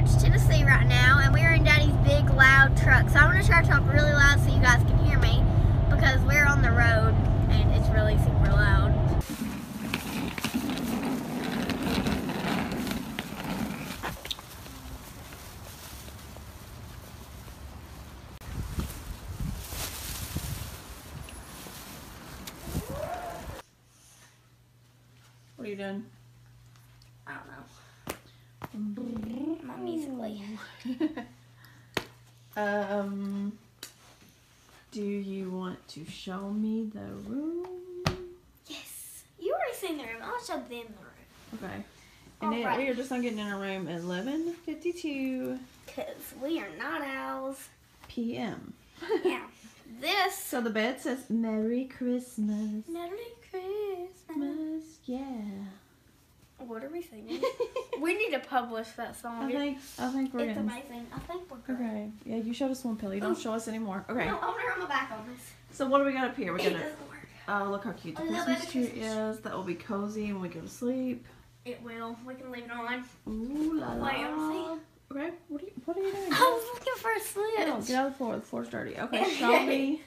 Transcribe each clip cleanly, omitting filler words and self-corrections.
George, Tennessee right now, and we're in Daddy's big loud truck. So I'm going to try to talk really loud so you guys can hear me, because we're on the road and it's really super loud. What are you doing? I don't know. My musically. Do you want to show me the room? Yes. You already seen the room. I'll show them the room. Okay. And then we are just not getting in a room at 11:52. Because we are not owls. PM. Yeah. This. So the bed says Merry Christmas. Merry Christmas. Yeah. What are we singing? We need to publish that song. I think we're It's amazing. I think we're good. Okay. Yeah, you showed us one pillow. You don't show us anymore. Okay. No, I'm gonna run my back on this. So what do we got up here? We're gonna look how cute the Christmas tree is. That will be cozy and we go to sleep. It will. We can leave it on. Ooh la la. Okay, what are you doing? I was looking for a slip. No, get out of the floor. The floor's dirty. Okay, show me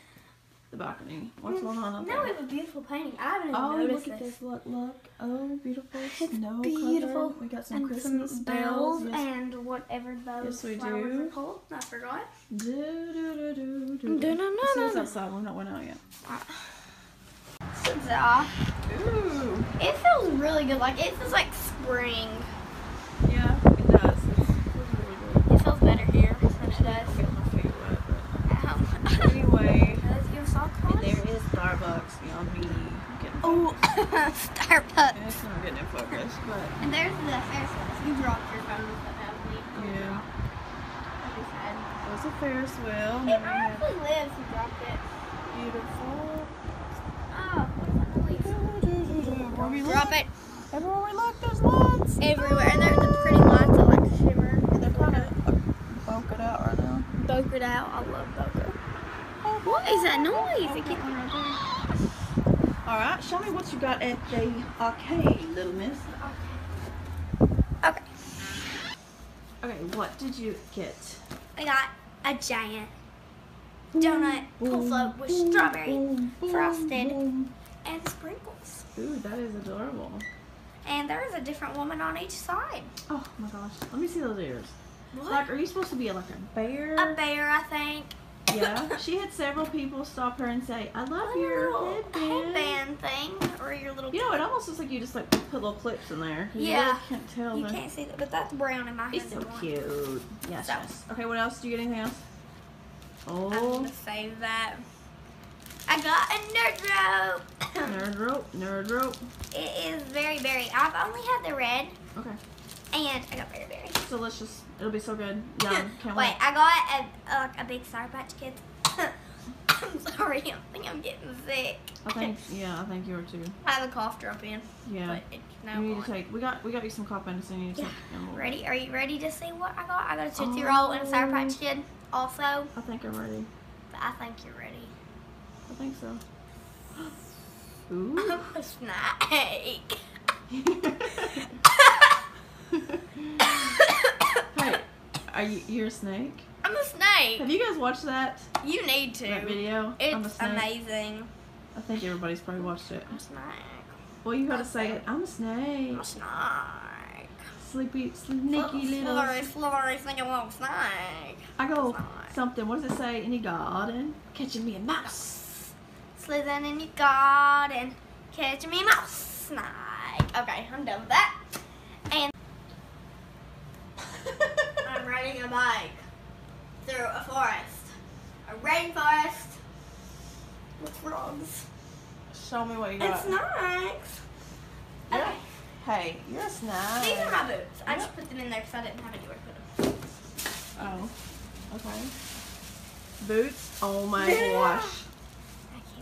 the balcony. What's going on up there? No, we have a beautiful painting. I haven't even noticed this. Oh, look at this. Look, look. Oh, beautiful. It's snow beautiful. Covered. We got some and Christmas some bells. Yes. And whatever those flowers are called. I forgot. Do, do, do, do, do. Do, no, no, as soon as outside. We're not went out yet. Huzzah. Ooh. It feels really good. Like, it feels like spring. Yeah, it does. It feels better here than it does. Anyway, there is Starbucks beyond me. Oh, Starbucks. And it's not getting in focus, but. And there's the Ferris wheel. You dropped your phone with that, haven't you? Yeah. That'd be sad. There's a Ferris wheel. It actually lives. You dropped it. Beautiful. Oh, where we drop it. Everywhere we look, there's lights. Everywhere, and there's the pretty lights that like shimmer. They're kind of bunkered out right now. Bunkered out. I love bunker. What is that noise? I can't remember. Alright, show me what you got at the arcade, little miss. Okay. Okay, what did you get? I got a giant donut pull float with strawberry frosted and sprinkles. Ooh, that is adorable. And there is a different woman on each side. Oh my gosh. Let me see those ears. What? Like, are you supposed to be like a bear? A bear, I think. Yeah, she had several people stop her and say, I love your headband thing, or your little... You know, it almost looks like you just, like, put little clips in there. You really can't tell. You can't see that, but that's brown in my hand. It's so cute. Yes, so. Yes. Okay, what else? Do you get anything else? Oh. I'm going to save that. I got a Nerd Rope. Nerd Rope, Nerd Rope. It is very berry. I've only had the red. Okay. And I got berry. It's delicious. It'll be so good. Yeah, can't wait. I got a big Sour Patch Kid. I'm sorry. I think I'm getting sick. I think you are too. I have a cough drop in. Yeah. But no you need to take. We got you some cough medicine. You need to take. Ready? Are you ready to see what I got? I got a Twixy Roll and a Sour Patch Kid. Also. I think I'm ready. But I think you're ready. I think so. Ooh. Oh, a snake. Hey, are you're a snake? I'm a snake. Have you guys watched that? You need to. That video? It's amazing. I think everybody's probably watched it. I'm a snake. Well, you gotta say it. I'm a snake. I'm a snake. Sleepy, sneaky little. Slurry, sneaky little snake. I go something. What does it say? In your garden, catching me a mouse. Slithering in your garden, catching me a mouse. Snake. Okay, I'm done with that. I'm riding a bike through a forest, a rainforest with frogs. Show me what you got. It's nice. Okay. Hey, you're a snack. These are my boots. I just put them in there because I didn't have anywhere to put them. Oh, okay. Boots? Oh my gosh.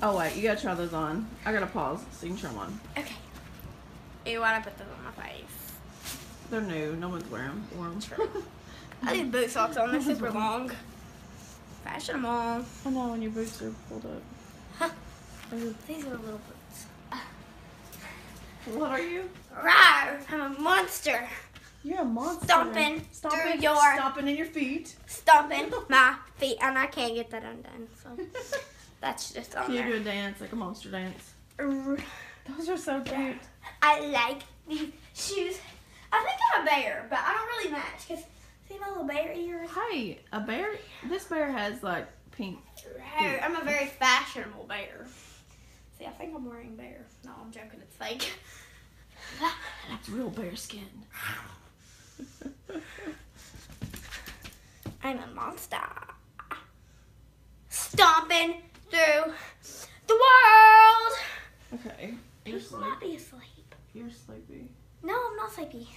Oh wait, you gotta try those on. I gotta pause so you can try them on. Okay. You wanna put those on my face? They're new. No one's wearing them. I need boot socks on. They're super long. Fashionable. I know when your boots are pulled up. Huh. These are little boots. What are you? Rawr! I'm a monster. You're a monster. Stomping in your feet. Stomping my feet, and I can't get that undone. So that's just on there. You do a dance, like a monster dance. Those are so cute. I like these shoes. I think I'm a bear, but I don't really match because see my little bear ears. Hey, a bear. This bear has like pink hair. I'm a very fashionable bear. See, I think I'm wearing bear. No, I'm joking. It's fake. That's real bear skin. I'm a monster. Stomping through the world. Okay. You might be asleep. You're sleepy. No, I'm not sleepy.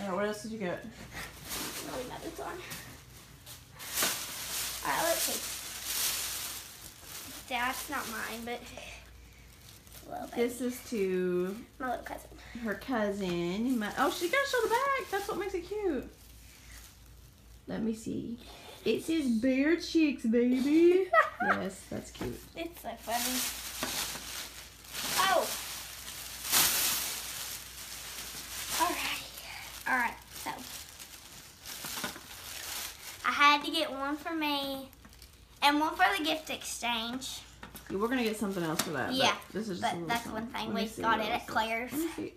Alright, what else did you get? I'm really mad it's on. Alright, let's see. That's not mine, but a little bit. This is to my little cousin. Her cousin. Oh, she's got to show the bag. That's what makes it cute. Let me see. It says Bear Chicks, baby. Yes, that's cute. It's so funny. Oh. Alrighty. Alright, so I had to get one for me and one for the gift exchange. Yeah, we're gonna get something else for that. Yeah, but this is just but that's one thing. We got it at Claire's. That's cute.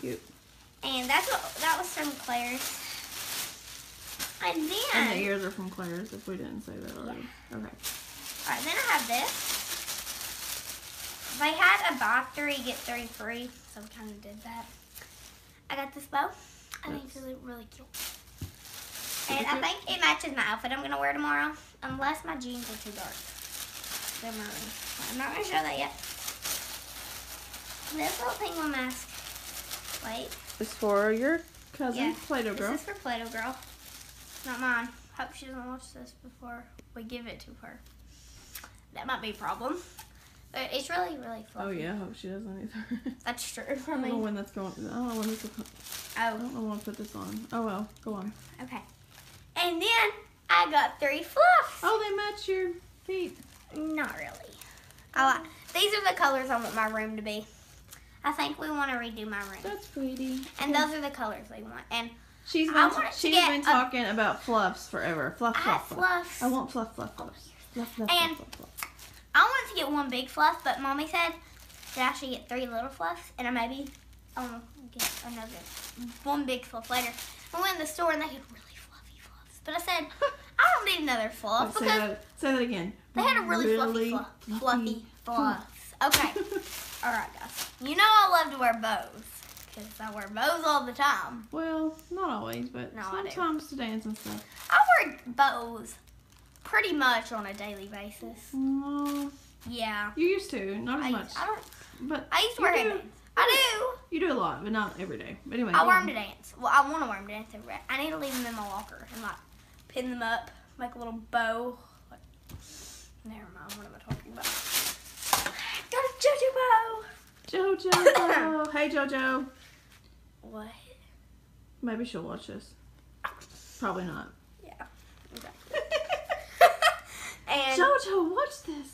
Cute. And that's what that was from Claire's. And then and the ears are from Claire's. If we didn't say that already. Yeah. Okay. Alright, then I have this. They had a buy three, get three free, so we kind of did that. I got this bow. I think it's really cute. And I think it matches my outfit I'm going to wear tomorrow, unless my jeans are too dark. They're maroon. I'm not going to show that yet. This little penguin mask. Wait. It's for your cousin, yeah. Play-Doh Girl. This is for Play-Doh Girl. Not mine. Hope she doesn't watch this before we give it to her. That might be a problem. It's really, really fluffy. Oh yeah, I hope she doesn't either. That's true. I don't know when that's going. I don't know when this will come. Oh. I don't know when I put this on. Oh well, go on. Okay. And then I got three fluffs. Oh, they match your feet. Not really. I like. These are the colors I want my room to be. I think we want to redo my room. That's pretty. And those are the colors we want. And she's been talking about fluffs forever. Fluff. I want fluffs. Fluff. I wanted to get one big fluff, but Mommy said that I should get three little fluffs, and I maybe get another one big fluff later. I went in the store, and they had really fluffy fluffs. But I said, I don't need another fluff. Because say that again. They had a really fluffy fluff. Okay. All right, guys. You know I love to wear bows, because I wear bows all the time. Well, not always, but sometimes to dance and stuff. I wear bows. Pretty much on a daily basis. Yeah. You used to, not as much. I don't. But I used to wear headbands. I do. You do a lot, but not every day. But anyway. I wear them to dance. Well, I want to wear them to dance every day. I need to leave them in my locker and like pin them up, make a little bow. Like, never mind. What am I talking about? Got a Jojo bow. Jojo. Hey Jojo. What? Maybe she'll watch this. Probably not. Yeah. Exactly. And Jojo, watch this.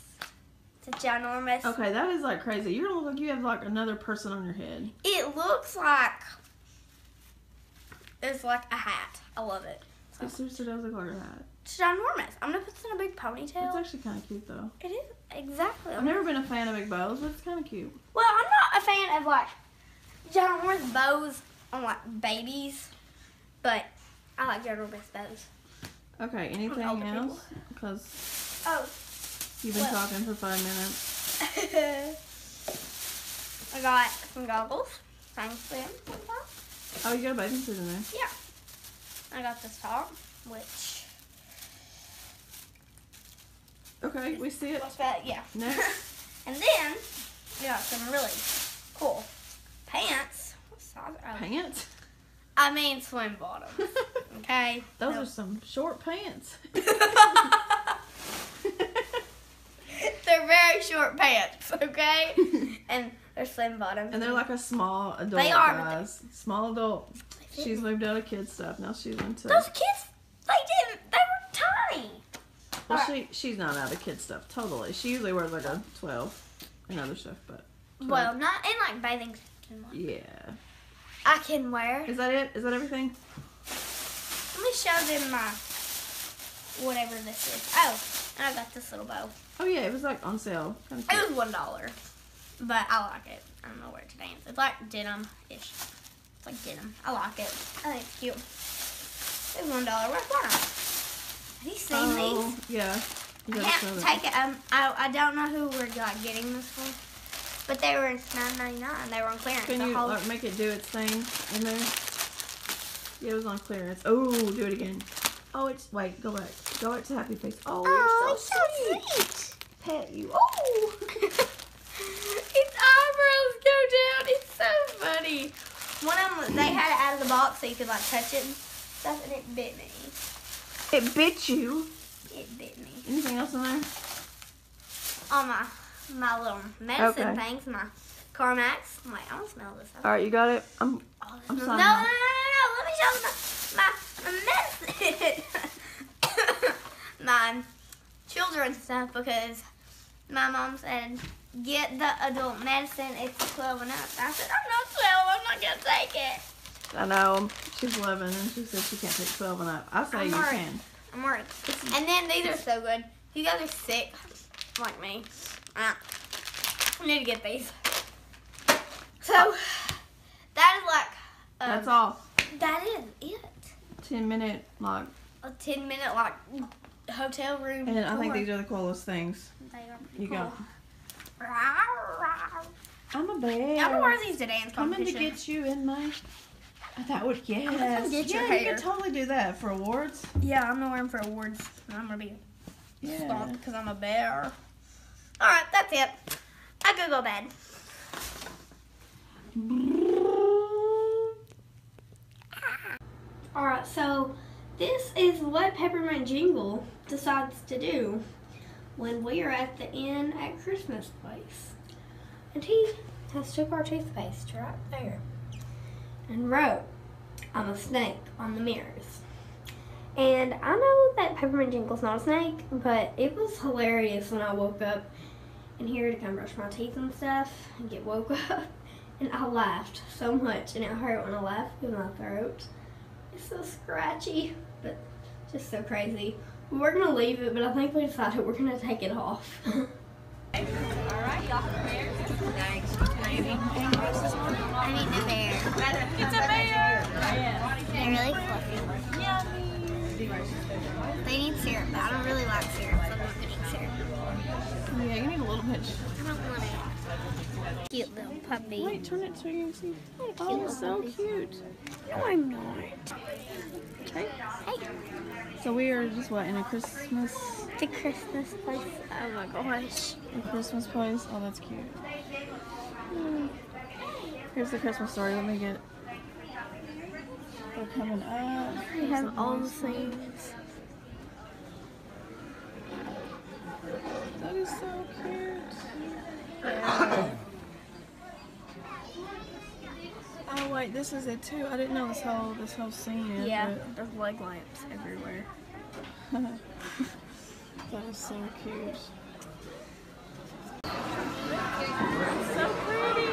It's a ginormous. Okay, that is like crazy. You don't look like you have like another person on your head. It looks like it's like a hat. I love it. So. It seriously does look like a hat. It's ginormous. I'm gonna put this in a big ponytail. It's actually kind of cute though. It is exactly. I've never been a fan of big bows, but it's kind of cute. Well, I'm not a fan of like ginormous bows on like babies, but I like ginormous bows. Okay, anything else? Because you've been talking for 5 minutes. I got some goggles. Thanks for them. Oh, you got a bathing suit in there? Yeah. I got this top, which... Okay, we see it. Yeah. Next. And then, we got some really cool pants. What size are they? Pants? I mean swim bottoms. Okay. Those are some short pants. They're very short pants, okay? And they're swim bottoms. And they're like a small adult. They are guys. Small adult. She's moved out of kid stuff. Now she's into those kids. They were tiny. Well, she's not out of kid stuff totally. She usually wears like a 12 and other stuff, but 12. Well, not in like bathing suits. Yeah. I can wear. Is that it? Is that everything? Let me show them my whatever this is. Oh, and I got this little bow. Oh yeah, it was like on sale. Kind of cute. It was $1, but I like it. I don't know where to dance. It's like denim-ish. It's like denim. I like it. I think it's cute. It was $1. Where's one? Have you seen these? Yeah. You I can't take it. I don't know who we're like getting this for. But they were $9.99. They were on clearance. Can you like, make it do its thing in there? Yeah, it was on clearance. Oh, do it again. Oh, it's wait. Go back. Go back to Happy Face. Oh, you're so, so sweet. Pet you. Oh, its eyebrows go down. It's so funny. One of them, they had it out of the box so you could like touch it and stuff, and it bit me. It bit you. It bit me. Anything else in there? Oh my. My little medicine things, my CarMax. I'm like, I don't smell this. All right, you got it. I'm sorry. No, no, no, no, no. Let me show my medicine. My children's stuff, because my mom said, get the adult medicine. It's 12 and up. I said, I'm not 12. I'm not going to take it. I know. She's 11, and she said she can't take 12 and up. I say I'm you worried. Can. I'm worried. And then these are so good. You guys are sick, like me. I need to get these. So, that is like... that's all. That is it. 10-minute, like... A 10-minute, like, hotel room. And I think these are the coolest things. They are cool. You go. I'm a bear. I'm going to wear these to dance competition. Coming to get you in my... That would, yes. I'm going to get your hair. You could totally do that for awards. Yeah, I'm going to wear them for awards. I'm going to be stomped because I'm a bear. Alright, that's it. I could go to bed. Alright, so this is what Peppermint Jingle decides to do when we are at the Inn at Christmas Place. And he has took our toothpaste right there and wrote, I'm a snake on the mirrors. And I know that Peppermint Jingle's not a snake, but it was hilarious when I woke up in here to come brush my teeth and stuff and get woke up, and I laughed so much, and it hurt when I laughed in my throat. It's so scratchy, but just so crazy. We're gonna leave it, but I think we decided we're gonna take it off. Alright, y'all. Thanks. I need the bear. It's a bear! They're really fluffy. Yummy! They need syrup, but I don't really like syrup, so I'm not gonna eat syrup. Yeah, you need a little pinch. I don't want it. Cute little puppy. Wait, turn it so you can see. Oh, you're so cute. No, I'm not. Okay. Hey. So we are just, what, in a Christmas? It's a Christmas place. Oh my gosh. A Christmas place? Oh, that's cute. Here's the Christmas story. Let me get... They're coming up. We have all the things. That is so cute. Yeah. Oh wait, this is it too. I didn't know this whole scene is. Yeah, there's leg lamps everywhere. That is so cute. That's so pretty.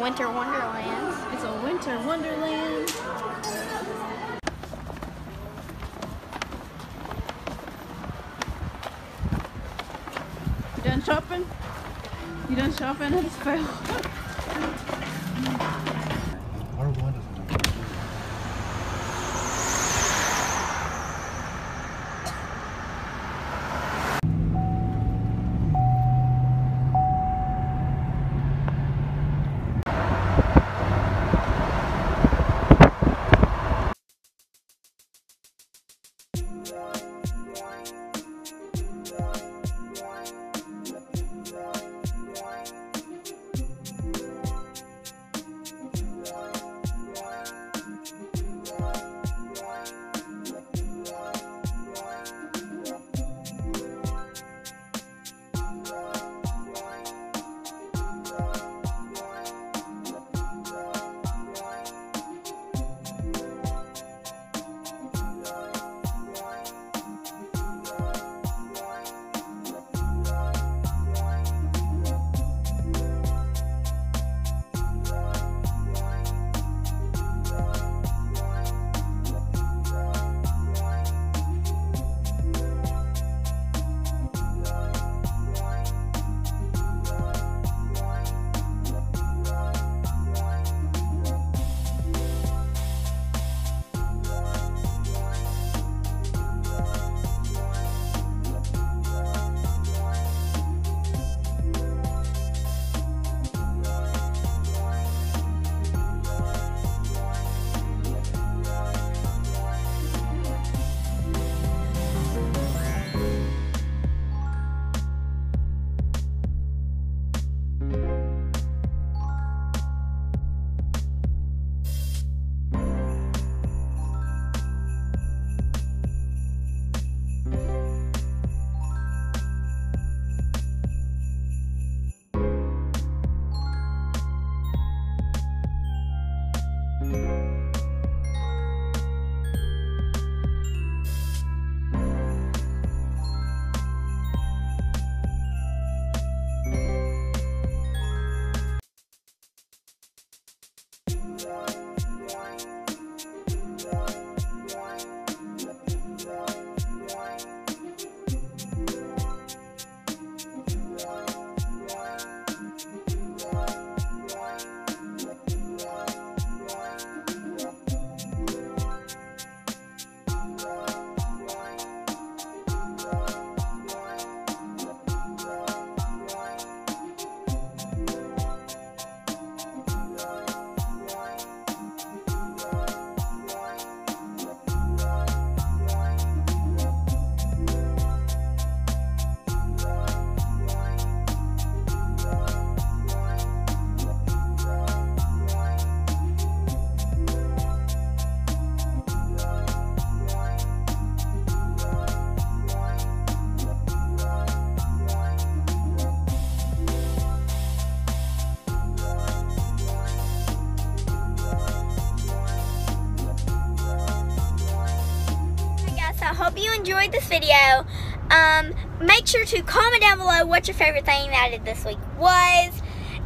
Winter Wonderland. Huh? It's a winter wonderland. It's a winter wonderland. Shopping? You done shopping at this fair? I hope you enjoyed this video. Make sure to comment down below what your favorite thing that I did this week was.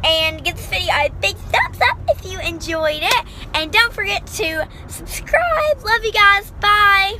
And give this video a big thumbs up if you enjoyed it. And don't forget to subscribe. Love you guys. Bye.